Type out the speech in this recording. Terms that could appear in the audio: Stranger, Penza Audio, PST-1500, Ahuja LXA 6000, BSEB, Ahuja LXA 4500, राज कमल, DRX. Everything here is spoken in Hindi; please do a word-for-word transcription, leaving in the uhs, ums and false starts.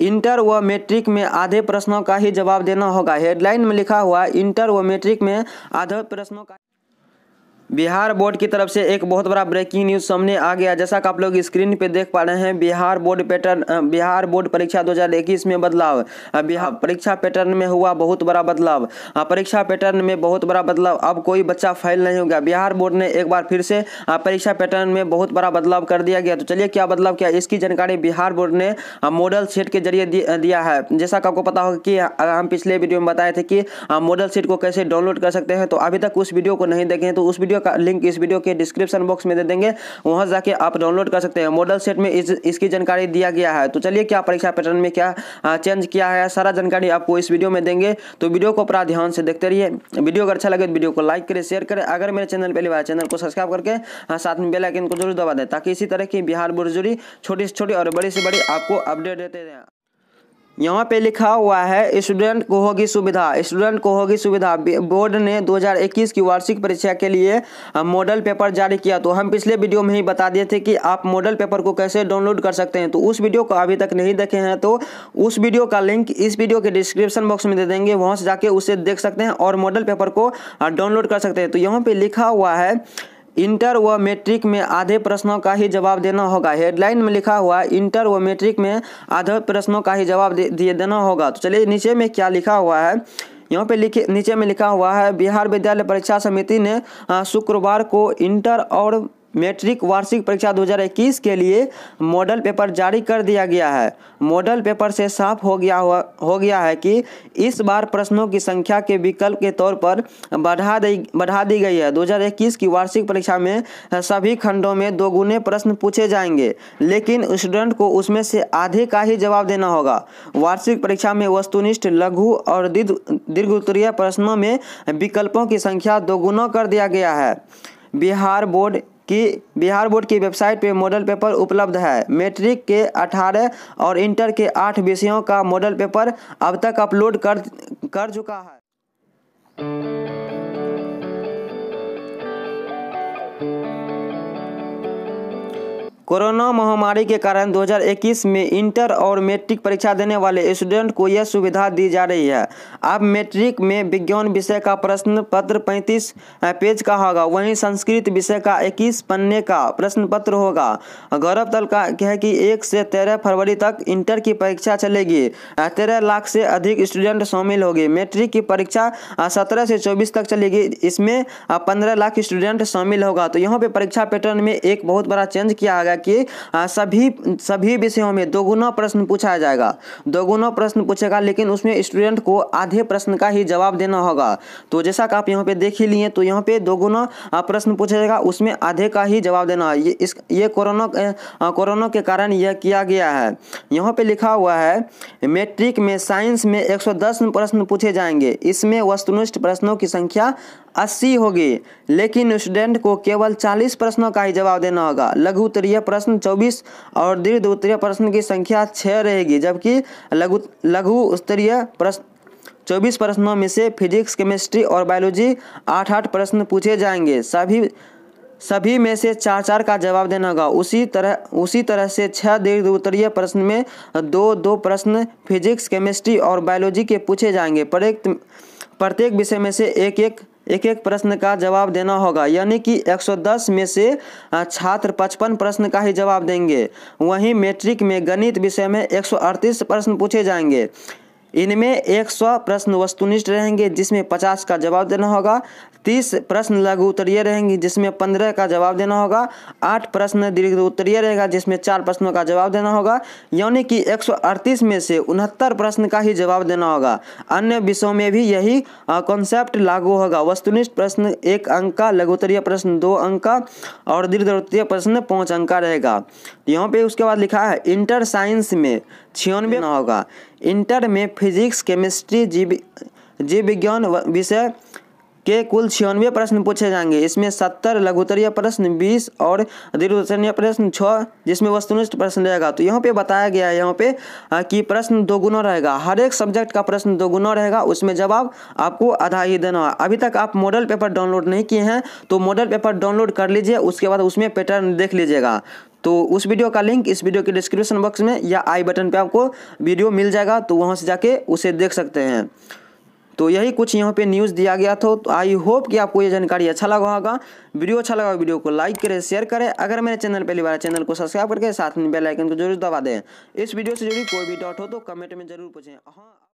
इंटर व मैट्रिक में आधे प्रश्नों का ही जवाब देना होगा। हेडलाइन में लिखा हुआ इंटर व मैट्रिक में आधे प्रश्नों का। बिहार बोर्ड की तरफ से एक बहुत बड़ा ब्रेकिंग न्यूज़ सामने आ गया। जैसा कि आप लोग स्क्रीन पे देख पा रहे हैं, Bihar board pattern, Bihar board परीक्षा दो हज़ार इक्कीस में बदलाव। बिहार परीक्षा पैटर्न में हुआ बहुत बड़ा बदलाव। परीक्षा पैटर्न में बहुत बड़ा बदलाव, अब कोई बच्चा फेल नहीं होगा। बिहार बोर्ड ने एक बार फिर से परीक्षा पैटर्न में बहुत बड़ा बदलाव कर दिया गया। तो चलिए क्या बदलाव किया, इसकी जानकारी बिहार बोर्ड ने मॉडल सेट के जरिए दिया है। जैसा कि आपको पता होगा कि हम पिछले वीडियो में बताए थे कि मॉडल सेट को कैसे डाउनलोड कर सकते हैं। तो अभी तक उस वीडियो को नहीं देखे हैं तो उस वीडियो का लिंक इस वीडियो के डिस्क्रिप्शन बॉक्स में दे देंगे, वहां जाके आप डाउनलोड कर सकते हैं। मॉडल सेट में इस, इसकी जानकारी दिया गया है। तो चलिए क्या परीक्षा पैटर्न में क्या चेंज किया है, सारा जानकारी आपको इस वीडियो में देंगे। तो वीडियो को पूरा ध्यान से देखते रहिए। वीडियो अगर अच्छा लगे तो वीडियो को लाइक करें, शेयर करें। अगर मेरे चैनल पहली बार, चैनल को सब्सक्राइब करके साथ में बेल आइकन को जरूर दबा दें, ताकि इसी तरह की बिहार बोर्ड से जुड़ी छोटी से छोटी और बड़ी से बड़ी आपको अपडेट देते रहें। यहाँ पे लिखा हुआ है स्टूडेंट को होगी सुविधा, स्टूडेंट को होगी सुविधा। बोर्ड ने दो हज़ार इक्कीस की वार्षिक परीक्षा के लिए मॉडल पेपर जारी किया। तो हम पिछले वीडियो में ही बता दिए थे कि आप मॉडल पेपर को कैसे डाउनलोड कर सकते हैं। तो उस वीडियो को अभी तक नहीं देखे हैं तो उस वीडियो का लिंक इस वीडियो के डिस्क्रिप्शन बॉक्स में दे देंगे, वहाँ से जाके उसे देख सकते हैं और मॉडल पेपर को डाउनलोड कर सकते हैं। तो यहाँ पर लिखा हुआ है इंटर व मैट्रिक में आधे प्रश्नों का ही जवाब देना होगा। हेडलाइन में लिखा हुआ इंटर व मैट्रिक में आधे प्रश्नों का ही जवाब दिए देना होगा। तो चलिए नीचे में क्या लिखा हुआ है, यहाँ पे लिखे नीचे में लिखा हुआ है बिहार विद्यालय परीक्षा समिति ने शुक्रवार को इंटर और मैट्रिक वार्षिक परीक्षा दो हज़ार इक्कीस के लिए मॉडल पेपर जारी कर दिया गया है। मॉडल पेपर से साफ हो गया हुआ हो गया है कि इस बार प्रश्नों की संख्या के विकल्प के तौर पर बढ़ा दी बढ़ा दी गई है। दो हज़ार इक्कीस की वार्षिक परीक्षा में सभी खंडों में दोगुने प्रश्न पूछे जाएंगे, लेकिन स्टूडेंट को उसमें से आधे का ही जवाब देना होगा। वार्षिक परीक्षा में वस्तुनिष्ठ, लघु और दीर्घ उत्तरीय प्रश्नों में विकल्पों की संख्या दोगुना कर दिया गया है। बिहार बोर्ड कि बिहार बोर्ड की वेबसाइट पे मॉडल पेपर उपलब्ध है। मैट्रिक के अठारह और इंटर के आठ विषयों का मॉडल पेपर अब तक अपलोड कर कर चुका है। कोरोना महामारी के कारण दो हज़ार इक्कीस में इंटर और मैट्रिक परीक्षा देने वाले स्टूडेंट को यह सुविधा दी जा रही है। अब मैट्रिक में विज्ञान विषय का प्रश्न पत्र पैंतीस पेज का होगा, वहीं संस्कृत विषय का इक्कीस पन्ने का प्रश्न पत्र होगा। गौरतलब का है कि एक से तेरह फरवरी तक इंटर की परीक्षा चलेगी। तेरह लाख से अधिक स्टूडेंट शामिल होंगे। मैट्रिक की परीक्षा सत्रह से चौबीस तक चलेगी, इसमें पंद्रह लाख स्टूडेंट शामिल होगा। तो यहाँ पे परीक्षा पैटर्न में एक बहुत बड़ा चेंज किया गया कि सभी सभी विषयों में दोगुना प्रश्न पूछा जाएगा, दोगुना प्रश्न पूछेगा, लेकिन उसमें स्टूडेंट को आधे प्रश्न का ही जवाब देना होगा। तो जैसा कि आप यहाँ पे देख ही लिए, तो यहाँ पे दोगुना प्रश्न पूछा जाएगा, उसमें आधे का ही जवाब देना है। ये इस ये कोरोना कोरोना के कारण यह किया गया है। यहाँ पे लिखा हुआ है मैट्रिक में साइंस में एक सौ दस प्रश्न पूछे जाएंगे, इसमें वस्तुनिष्ठ प्रश्नों की संख्या अस्सी होगी, लेकिन स्टूडेंट को केवल चालीस प्रश्नों का ही जवाब देना होगा। लघु उत्तरीय प्रश्न चौबीस और दीर्घ उत्तरीय प्रश्न की संख्या छह रहेगी, जबकि लघु लघु उत्तरीय प्रश्न चौबीस प्रश्नों में से फिजिक्स, केमिस्ट्री और बायोलॉजी आठ आठ प्रश्न पूछे जाएंगे। सभी सभी में से चार चार का जवाब देना होगा। उसी तरह उसी तरह से छह दीर्घ उत्तरीय प्रश्न में दो दो प्रश्न फिजिक्स, केमिस्ट्री और बायोलॉजी के पूछे जाएंगे। प्रत्येक प्रत्येक विषय में से एक एक एक एक प्रश्न का जवाब देना होगा, यानी कि एक सौ दस में से छात्र पचपन प्रश्न का ही जवाब देंगे। वहीं मैट्रिक में गणित विषय में एक सौ अड़तीस प्रश्न पूछे जाएंगे, इनमें एक सौ प्रश्न वस्तुनिष्ठ रहेंगे जिसमें पचास का जवाब देना होगा, तीस प्रश्न लघु उत्तरीय रहेंगे जिसमें पंद्रह का जवाब देना होगा, आठ प्रश्न दीर्घ उत्तरीय रहेगा जिसमें चार प्रश्नों का जवाब देना होगा, यानी कि एक सौ अड़तीस में से उनहत्तर प्रश्न का ही जवाब देना होगा। अन्य विषयों में भी यही कॉन्सेप्ट लागू होगा। वस्तुनिष्ठ प्रश्न एक अंक का, लघु उत्तरीय प्रश्न दो अंक का और दीर्घ उत्तरीय प्रश्न पाँच अंक का रहेगा। यहाँ पे उसके बाद लिखा है इंटर साइंस में छियानवे होगा। इंटर में फिजिक्स, केमिस्ट्री, जीव जीव विज्ञान विषय के कुल छियानवे प्रश्न पूछे जाएंगे। इसमें सत्तर लघुत्तरीय प्रश्न, बीस और दीर्घोत्तरीय प्रश्न छः, जिसमें वस्तुनिष्ठ प्रश्न रहेगा। तो यहाँ पे बताया गया है यहाँ पे कि प्रश्न दो गुना रहेगा, हर एक सब्जेक्ट का प्रश्न दो गुना रहेगा, उसमें जवाब आपको आधा ही देना है। अभी तक आप मॉडल पेपर डाउनलोड नहीं किए हैं तो मॉडल पेपर डाउनलोड कर लीजिए, उसके बाद उसमें पैटर्न देख लीजिएगा। तो उस वीडियो का लिंक इस वीडियो के डिस्क्रिप्शन बॉक्स में या आई बटन पे आपको वीडियो मिल जाएगा, तो वहाँ से जाके उसे देख सकते हैं। तो यही कुछ यहाँ पे न्यूज़ दिया गया था। तो आई होप कि आपको ये जानकारी अच्छा लगा होगा। वीडियो अच्छा लगा वीडियो को लाइक करें, शेयर करें। अगर मेरे चैनल पहली बार चैनल को सब्सक्राइब करके साथ में बेल आइकन को जरूर दबा दें। इस वीडियो से जुड़ी कोई भी डाउट हो तो कमेंट में जरूर पूछें। हाँ।